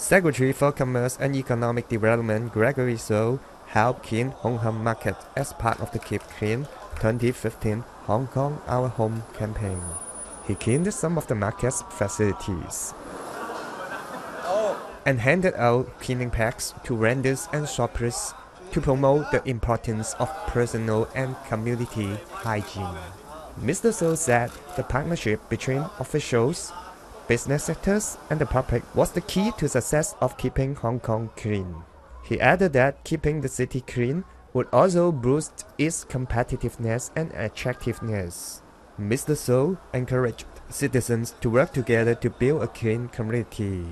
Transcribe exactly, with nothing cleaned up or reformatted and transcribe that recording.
Secretary for Commerce and Economic Development Gregory So helped Kin Hong Hong Market as part of the Keep Clean twenty fifteen Hong Kong Our Home campaign. He cleaned some of the market's facilities and handed out cleaning packs to vendors and shoppers to promote the importance of personal and community hygiene. Mister So said the partnership between officials, business sectors, and the public was the key to success of keeping Hong Kong clean. He added that keeping the city clean would also boost its competitiveness and attractiveness. Mister So encouraged citizens to work together to build a clean community.